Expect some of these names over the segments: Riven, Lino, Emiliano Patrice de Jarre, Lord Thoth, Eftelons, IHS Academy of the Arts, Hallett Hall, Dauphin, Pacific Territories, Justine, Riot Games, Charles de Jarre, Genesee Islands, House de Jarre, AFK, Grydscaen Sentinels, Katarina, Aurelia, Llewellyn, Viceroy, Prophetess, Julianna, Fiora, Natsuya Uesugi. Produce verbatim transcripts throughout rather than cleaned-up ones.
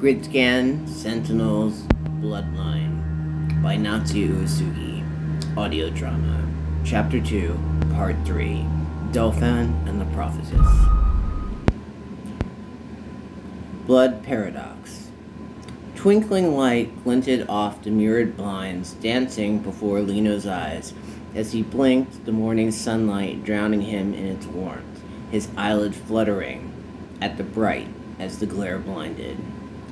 Grydscaen Sentinels Bloodline by Natsuya Uesugi. Audio drama. Chapter two, Part three. Dauphin and the Prophetess. Blood Paradox. Twinkling light glinted off the mirrored blinds, dancing before Lino's eyes. As he blinked, the morning sunlight drowning him in its warmth, his eyelid fluttering at the bright as the glare blinded.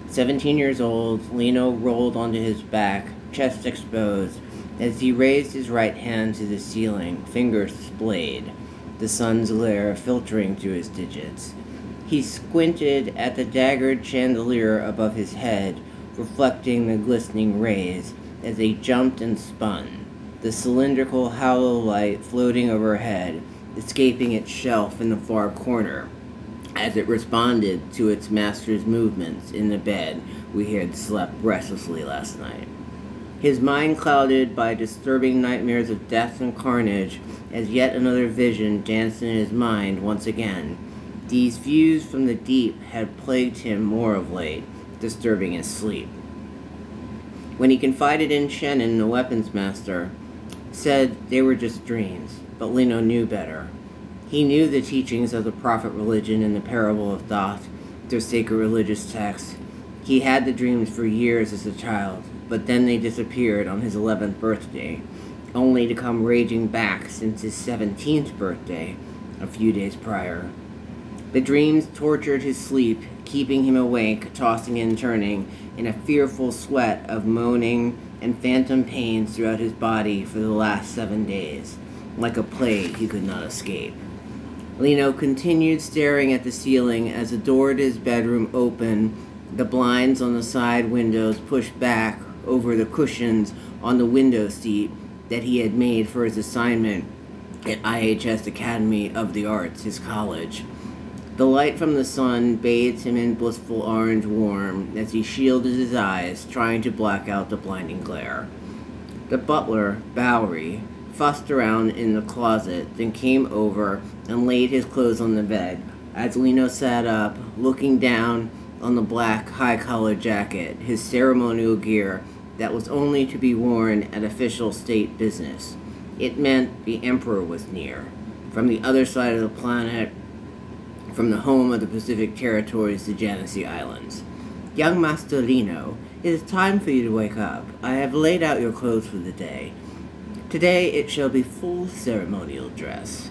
Seventeen years old, Lino rolled onto his back, chest exposed. As he raised his right hand to the ceiling, fingers splayed, the sun's glare filtering through his digits. He squinted at the daggered chandelier above his head, reflecting the glistening rays as they jumped and spun. The cylindrical hollow light floating overhead, escaping its shelf in the far corner, as it responded to its master's movements in the bed where he had slept restlessly last night. His mind clouded by disturbing nightmares of death and carnage, as yet another vision danced in his mind once again. These views from the deep had plagued him more of late, disturbing his sleep. When he confided in Shannon, the weapons master, said they were just dreams, but Lino knew better. He knew the teachings of the prophet religion and the parable of Thoth, their sacred religious texts. He had the dreams for years as a child, but then they disappeared on his eleventh birthday, only to come raging back since his seventeenth birthday, a few days prior. The dreams tortured his sleep, keeping him awake, tossing and turning, in a fearful sweat of moaning and phantom pains throughout his body for the last seven days, like a plague he could not escape. Lino continued staring at the ceiling as the door to his bedroom opened, the blinds on the side windows pushed back over the cushions on the window seat that he had made for his assignment at I H S Academy of the Arts, his college. The light from the sun bathed him in blissful orange warmth as he shielded his eyes, trying to black out the blinding glare. The butler, Bowery, fussed around in the closet, then came over and laid his clothes on the bed. As Lino sat up, looking down on the black, high-collar jacket, his ceremonial gear that was only to be worn at official state business. It meant the Emperor was near. From the other side of the planet, from the home of the Pacific Territories to Genesee Islands. "Young Master Lino, it is time for you to wake up. I have laid out your clothes for the day. Today it shall be full ceremonial dress."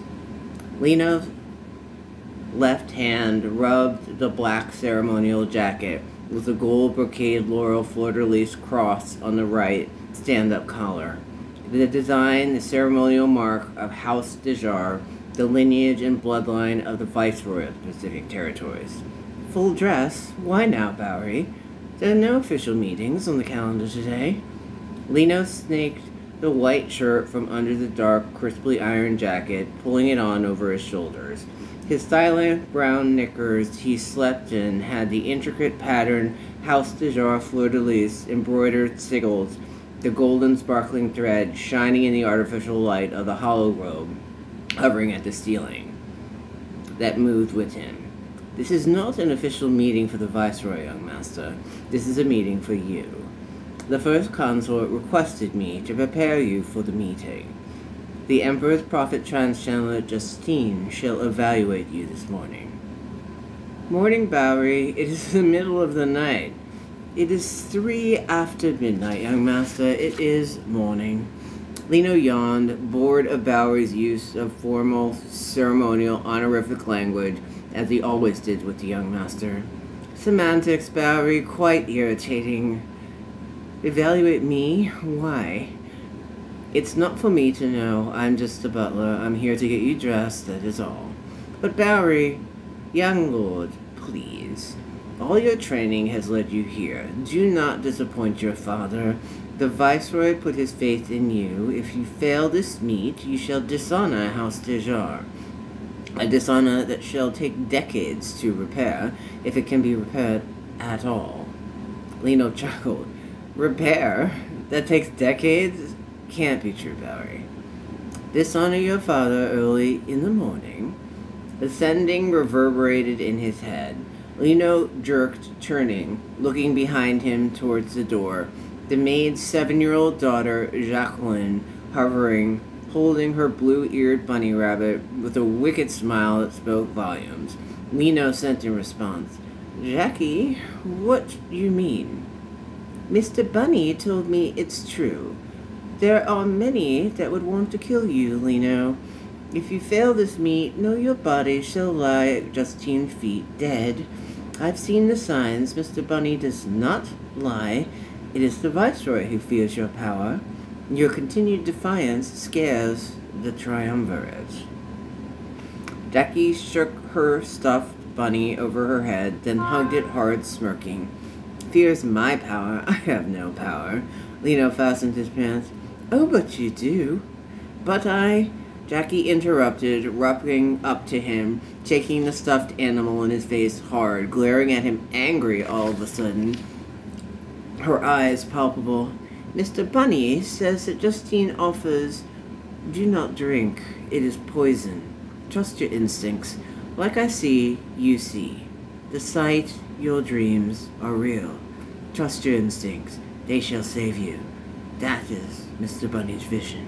Lino's left hand rubbed the black ceremonial jacket with a gold brocade laurel fleur-de-lis cross on the right stand-up collar. The design, the ceremonial mark of House de Jarre, the lineage and bloodline of the Viceroy of the Pacific Territories. "Full dress? Why now, Bowery? There are no official meetings on the calendar today." Lino snaked the white shirt from under the dark, crisply ironed jacket, pulling it on over his shoulders. His silent brown knickers he slept in had the intricate pattern House de Jarre fleur-de-lis, embroidered sigils, the golden sparkling thread shining in the artificial light of the hollow robe, hovering at the ceiling, that moved with him. "This is not an official meeting for the Viceroy, young master. This is a meeting for you. The First Consort requested me to prepare you for the meeting. The Emperor's Prophet Trans-Channeler Justine shall evaluate you this morning." "Morning, Bowery. It is the middle of the night." "It is three after midnight, young master. It is morning." Lino yawned, bored of Bowery's use of formal, ceremonial, honorific language, as he always did with the young master. "Semantics, Bowery, quite irritating." "Evaluate me? Why?" "It's not for me to know. I'm just the butler. I'm here to get you dressed, that is all." "But Bowery, young lord, please. All your training has led you here. Do not disappoint your father. The Viceroy put his faith in you. If you fail this meet, you shall dishonor House de Jarre, a dishonor that shall take decades to repair, if it can be repaired at all." Lino chuckled. "Repair? That takes decades? Can't be true, Bowery." "Dishonor your father early in the morning." The sending reverberated in his head. Lino jerked, turning, looking behind him towards the door. The maid's seven-year-old daughter, Jacqueline, hovering, holding her blue-eared bunny rabbit with a wicked smile that spoke volumes. Lino sent in response, "Jackie, what do you mean?" "Mister Bunny told me it's true. There are many that would want to kill you, Lino. If you fail this meat, know your body shall lie at Justine feet, dead. I've seen the signs. Mister Bunny does not lie. It is the Viceroy who fears your power. Your continued defiance scares the Triumvirate." Jackie shook her stuffed bunny over her head, then hugged it hard, smirking. "Fears my power? I have no power." Lino fastened his pants. "Oh, but you do." "But I..." Jackie interrupted, rubbing up to him, taking the stuffed animal in his face hard, glaring at him angry all of a sudden, her eyes palpable. "Mister Bunny says that Justine offers, do not drink. It is poison. Trust your instincts. Like I see, you see. The sight, your dreams are real. Trust your instincts. They shall save you. That is Mister Bunny's vision."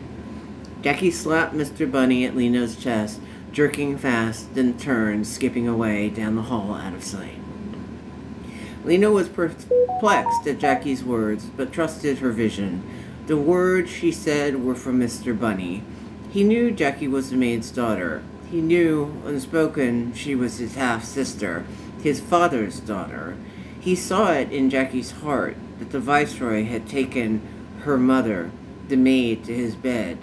Jackie slapped Mister Bunny at Lino's chest, jerking fast, then turned, skipping away down the hall out of sight. Lino was perplexed at Jackie's words, but trusted her vision. The words she said were from Mister Bunny. He knew Jackie was the maid's daughter. He knew, unspoken, she was his half-sister, his father's daughter. He saw it in Jackie's heart that the Viceroy had taken her mother, the maid, to his bed.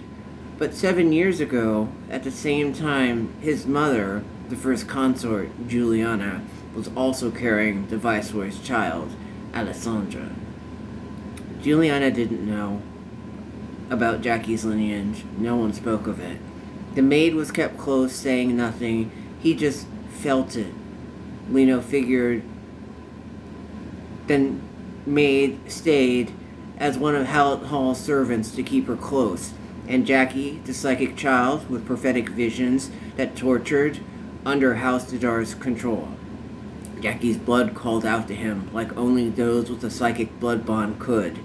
But seven years ago, at the same time, his mother, the first consort, Julianna, was also carrying the Viceroy's child, Alessandra. Julianna didn't know about Jackie's lineage. No one spoke of it. The maid was kept close, saying nothing. He just felt it. Lino figured, then maid stayed as one of Hallett Hall's servants to keep her close. And Jackie, the psychic child with prophetic visions that tortured, under House de Jarre's control. Jackie's blood called out to him like only those with a psychic blood bond could.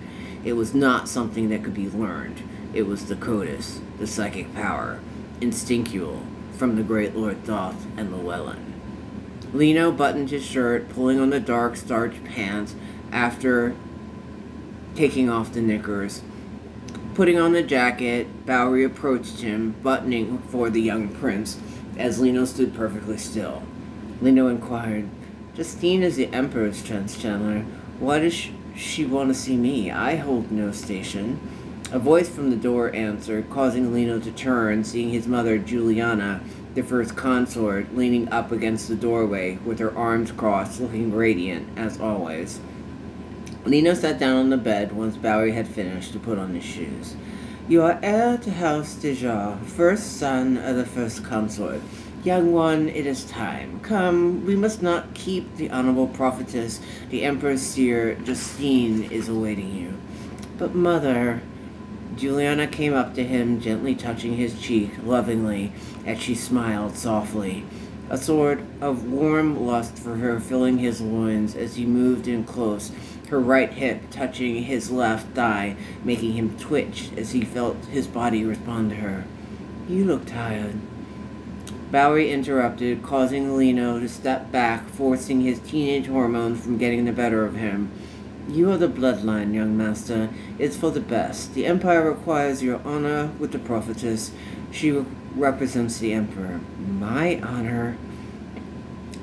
It was not something that could be learned. It was the Codus, the psychic power, instinctual, from the great Lord Thoth and Llewellyn. Lino buttoned his shirt, pulling on the dark, starched pants after taking off the knickers. Putting on the jacket, Bowery approached him, buttoning for the young prince, as Lino stood perfectly still. Lino inquired, "Justine is the Emperor's trans-channeler. Why does sh she want to see me? I hold no station." A voice from the door answered, causing Lino to turn, seeing his mother, Julianna, the first consort, leaning up against the doorway, with her arms crossed, looking radiant, as always. Lino sat down on the bed once Bowery had finished to put on his shoes. "You are heir to House de Jarre, first son of the first consort. Young one, it is time. Come, we must not keep the honorable prophetess. The Emperor's seer, Justine, is awaiting you." "But mother..." Julianna came up to him, gently touching his cheek, lovingly, as she smiled softly. A sort of warm lust for her filling his loins as he moved in close, her right hip touching his left thigh, making him twitch as he felt his body respond to her. "You look tired." Bowery interrupted, causing Lino to step back, forcing his teenage hormones from getting the better of him. "You are the bloodline, young master. It's for the best. The Empire requires your honor with the prophetess. She represents the Emperor." "My honor?"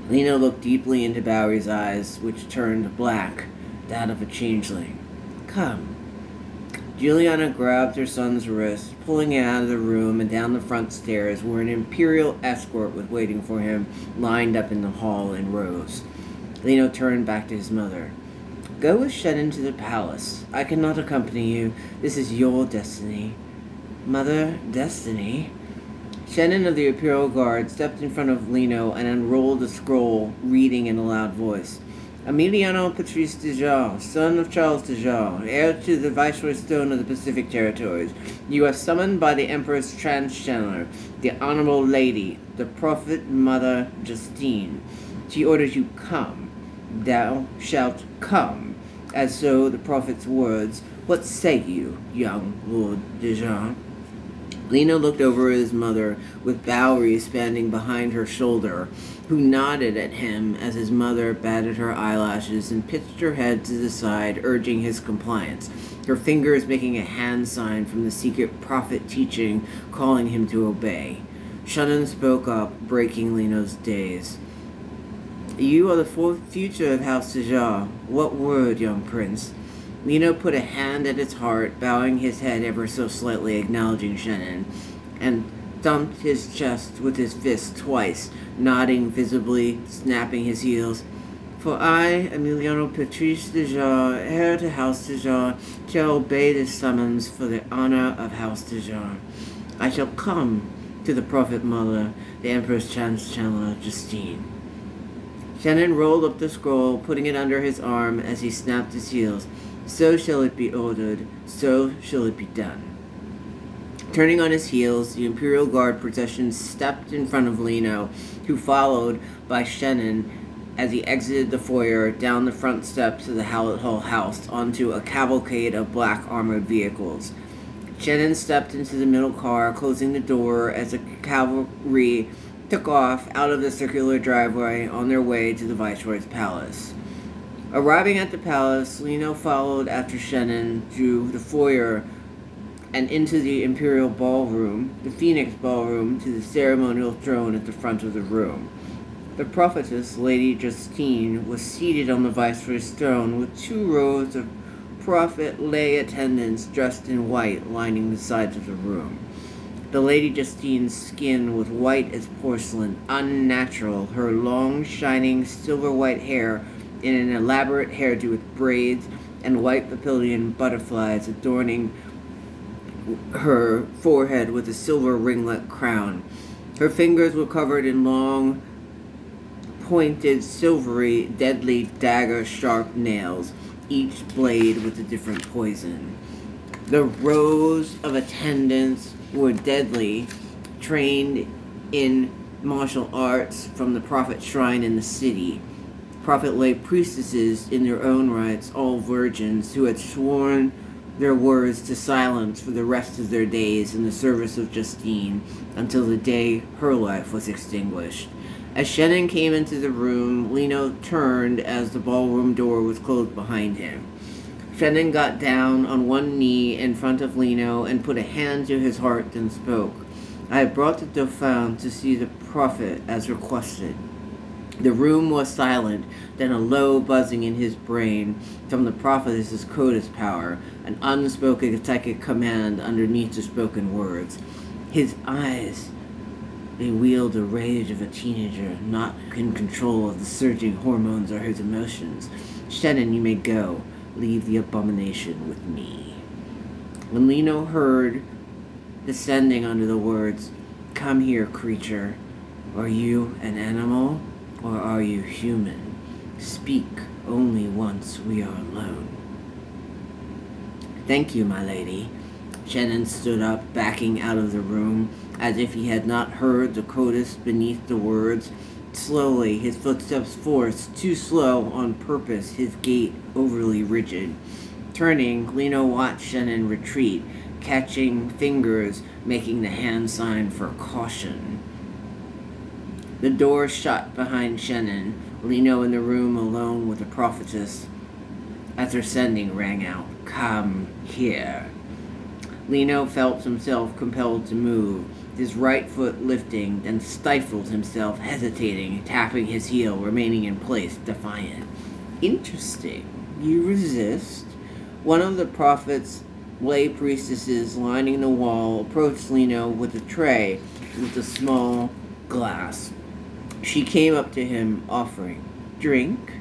Lino looked deeply into Bowery's eyes, which turned black, that of a changeling. "Come." Julianna grabbed her son's wrist, pulling him out of the room and down the front stairs, where an imperial escort was waiting for him, lined up in the hall in rows. Lino turned back to his mother. "Go with Shannon to the palace. I cannot accompany you. This is your destiny." "Mother, destiny?" Shannon of the imperial guard stepped in front of Lino and unrolled a scroll, reading in a loud voice. "Emiliano Patrice de Jarre, son of Charles de Jarre, heir to the Viceroy's throne of the Pacific Territories, you are summoned by the Emperor's trans-channeler, the Honorable Lady, the Prophet Mother Justine. She orders you come. thou shalt come, as so the prophet's words. What say you, young Lord Dijon? Lino looked over at his mother, with Bowery standing behind her shoulder, who nodded at him as his mother batted her eyelashes and pitched her head to the side, urging his compliance, her fingers making a hand sign from the secret prophet teaching, calling him to obey. Shannon spoke up, breaking Lino's daze. You are the future of House de Jarre. What word, young prince? Lino put a hand at its heart, bowing his head ever so slightly, acknowledging Shannon, and thumped his chest with his fist twice, nodding visibly, snapping his heels. For I, Emiliano Patrice de Jarre, heir to House de Jarre, shall obey this summons for the honor of House de Jarre. I shall come to the prophet mother, the Empress Chancellor Justine. Shannon rolled up the scroll, putting it under his arm as he snapped his heels. So shall it be ordered, so shall it be done. Turning on his heels, the Imperial Guard procession stepped in front of Lino, who followed by Shannon as he exited the foyer, down the front steps of the Hallett Hall house, onto a cavalcade of black armored vehicles. Shannon stepped into the middle car, closing the door as the cavalry took off out of the circular driveway on their way to the Viceroy's palace. Arriving at the palace, Lino followed after Shannon through the foyer and into the Imperial Ballroom, the Phoenix Ballroom, to the ceremonial throne at the front of the room. The prophetess, Lady Justine, was seated on the Viceroy's throne with two rows of prophet lay attendants dressed in white lining the sides of the room. The Lady Justine's skin was white as porcelain, unnatural, her long, shining, silver-white hair in an elaborate hairdo with braids and white papillion butterflies adorning her forehead with a silver ringlet crown. Her fingers were covered in long, pointed, silvery, deadly, dagger-sharp nails, each blade with a different poison. The rows of attendants were deadly, trained in martial arts from the prophet shrine in the city. Prophet lay priestesses in their own rights, all virgins, who had sworn their words to silence for the rest of their days in the service of Justine, until the day her life was extinguished. As Shannon came into the room, Lino turned as the ballroom door was closed behind him. Shannon got down on one knee in front of Lino and put a hand to his heart, then spoke. I have brought the Dauphin to see the prophet as requested. The room was silent, then a low buzzing in his brain from the prophetess's Codas power, an unspoken psychic command underneath the spoken words. His eyes, they wield the rage of a teenager, not in control of the surging hormones or his emotions. Shannon, you may go. Leave the abomination with me. When Lino heard, descending under the words, Come here, creature. Are you an animal? Or are you human? Speak only once we are alone. Thank you, my lady. Shannon stood up, backing out of the room, as if he had not heard the codas beneath the words. Slowly, his footsteps forced, too slow on purpose, his gait overly rigid. Turning, Lino watched Shannon retreat, catching fingers, making the hand sign for caution. The door shut behind Shannon, Lino in the room alone with the prophetess, as her sending rang out, Come here. Lino felt himself compelled to move, his right foot lifting, then stifled himself, hesitating, tapping his heel, remaining in place, defiant. Interesting. You resist? One of the prophet's lay priestesses lining the wall approached Lino with a tray with a small glass. She came up to him, offering, Drink?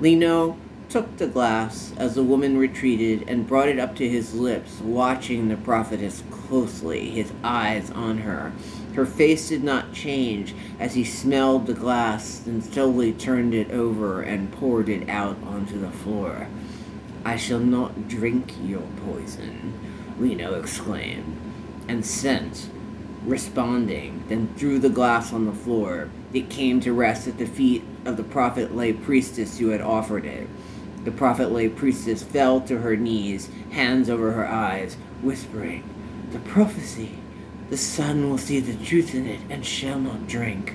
Lino took the glass as the woman retreated and brought it up to his lips, watching the prophetess closely, his eyes on her. Her face did not change as he smelled the glass and slowly turned it over and poured it out onto the floor. I shall not drink your poison, Lino exclaimed, and sent, responding, then threw the glass on the floor. It came to rest at the feet of the prophet lay priestess who had offered it. The prophet lay priestess fell to her knees, hands over her eyes, whispering, "The prophecy! The sun will see the truth in it and shall not drink."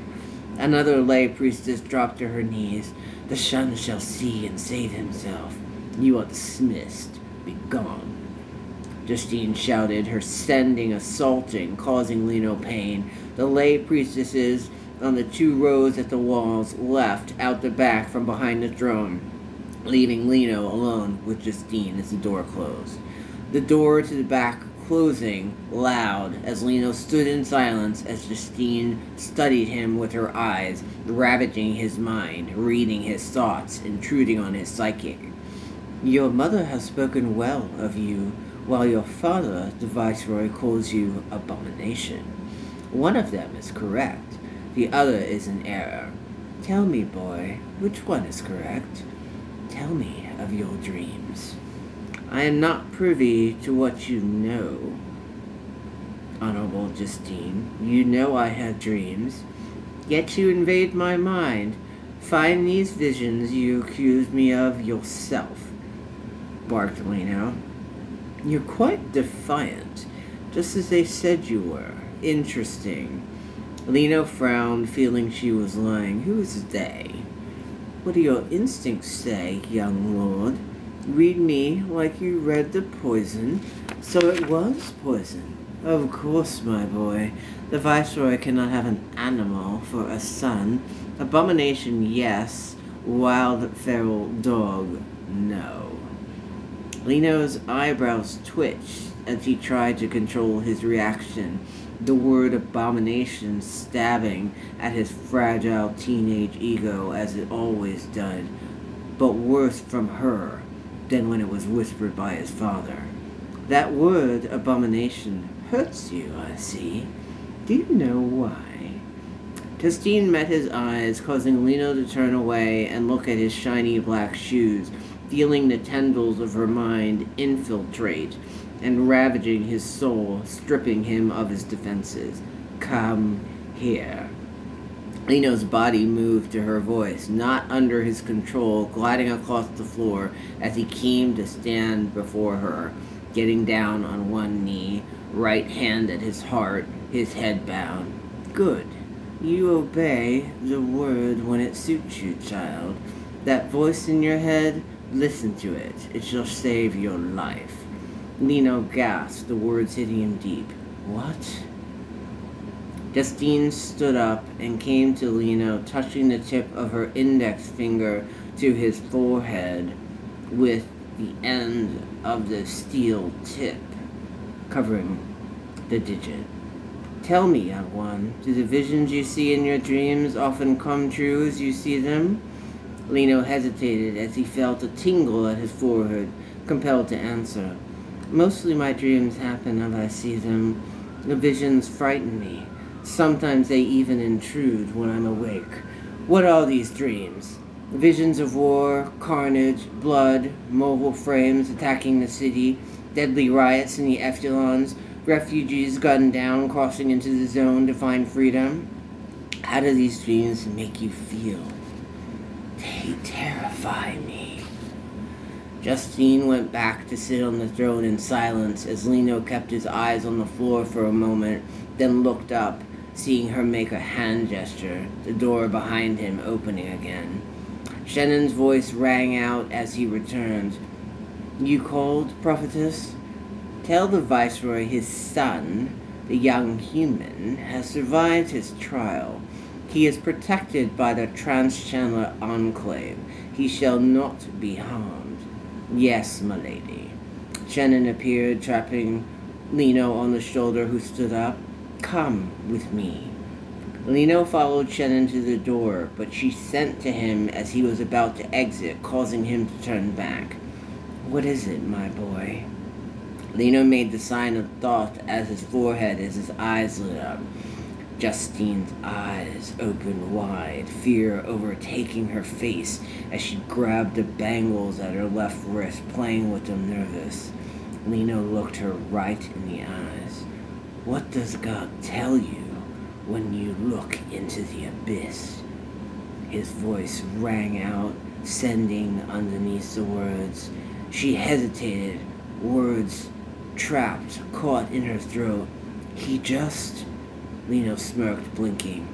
Another lay priestess dropped to her knees, "The sun shall see and save himself. You are dismissed. Be gone." Justine shouted, her sending, assaulting, causing Lino pain. The lay priestesses on the two rows at the walls left out the back from behind the throne, leaving Lino alone with Justine as the door closed. The door to the back closing loud as Lino stood in silence as Justine studied him with her eyes, ravaging his mind, reading his thoughts, intruding on his psyche. "Your mother has spoken well of you, while your father, the Viceroy, calls you abomination. One of them is correct, the other is in error. Tell me, boy, which one is correct? Tell me of your dreams. I am not privy to what you know, Honorable Justine. You know I have dreams, yet you invade my mind. Find these visions you accuse me of yourself," barked Lino. "You're quite defiant, just as they said you were. Interesting." Lino frowned, feeling she was lying. Who is they? "What do your instincts say, young lord? Read me like you read the poison. So it was poison. Of course, my boy. The Viceroy cannot have an animal for a son. Abomination, yes. Wild feral dog, no." Lino's eyebrows twitched as he tried to control his reaction, the word abomination stabbing at his fragile teenage ego as it always did, but worse from her than when it was whispered by his father. "That word, abomination, hurts you, I see. Do you know why?" Justine met his eyes, causing Lino to turn away and look at his shiny black shoes, feeling the tendrils of her mind infiltrate and ravaging his soul, stripping him of his defenses. "Come here." Lino's body moved to her voice, not under his control, gliding across the floor as he came to stand before her, getting down on one knee, right hand at his heart, his head bowed. "Good. You obey the word when it suits you, child. That voice in your head, listen to it. It shall save your life." Lino gasped, the words hitting him deep. "What?" Justine stood up and came to Lino, touching the tip of her index finger to his forehead with the end of the steel tip covering the digit. "Tell me, young one, do the visions you see in your dreams often come true as you see them?" Lino hesitated as he felt a tingle at his forehead, compelled to answer. "Mostly my dreams happen as I see them. The visions frighten me. Sometimes they even intrude when I'm awake." "What are these dreams?" "Visions of war, carnage, blood, mobile frames attacking the city, deadly riots in the Eftelons, refugees gunned down, crossing into the zone to find freedom." "How do these dreams make you feel?" "They terrify me." Justine went back to sit on the throne in silence as Lino kept his eyes on the floor for a moment, then looked up, seeing her make a hand gesture, the door behind him opening again. Shannon's voice rang out as he returned. "You called, prophetess? Tell the Viceroy his son, the young human, has survived his trial. He is protected by the Trans-Chandler Enclave. He shall not be harmed." "Yes, my lady." Shannon appeared, trapping Lino on the shoulder, who stood up. "Come with me." Lino followed Shannon to the door, but she sent to him as he was about to exit, causing him to turn back. "What is it, my boy?" Lino made the sign of Thoth as his forehead as his eyes lit up. Justine's eyes opened wide, fear overtaking her face as she grabbed the bangles at her left wrist, playing with them nervous. Lino looked her right in the eyes. "What does God tell you when you look into the abyss?" His voice rang out, sending underneath the words. She hesitated, words trapped, caught in her throat. He just... Lino smirked, blinking.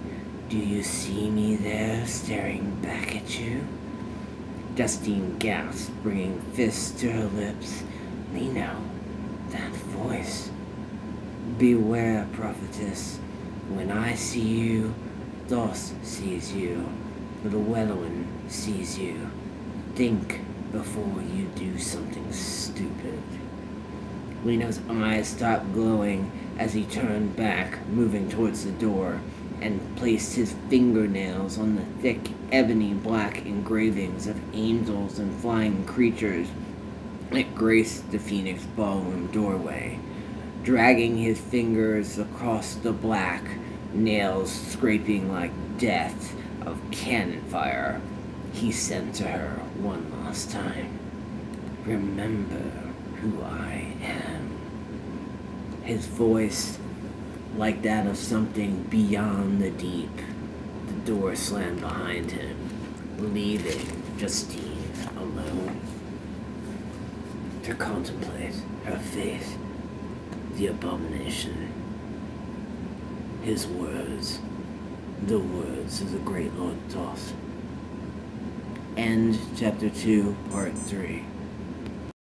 Do you see me there, staring back at you? Justine gasped, bringing fists to her lips. Lino, that voice. Beware, prophetess. When I see you, Thoth sees you. Llewellyn sees you. Think before you do something stupid. Lino's eyes stopped glowing as he turned back, moving towards the door, and placed his fingernails on the thick, ebony black engravings of angels and flying creatures that graced the Phoenix ballroom doorway. Dragging his fingers across the black, nails scraping like death of cannon fire, he sent to her one last time. Remember who I am. His voice, like that of something beyond the deep. The door slammed behind him, leaving Justine alone to contemplate her fate. The abomination. His words. The words of the great Lord Thoth. End chapter two, part three.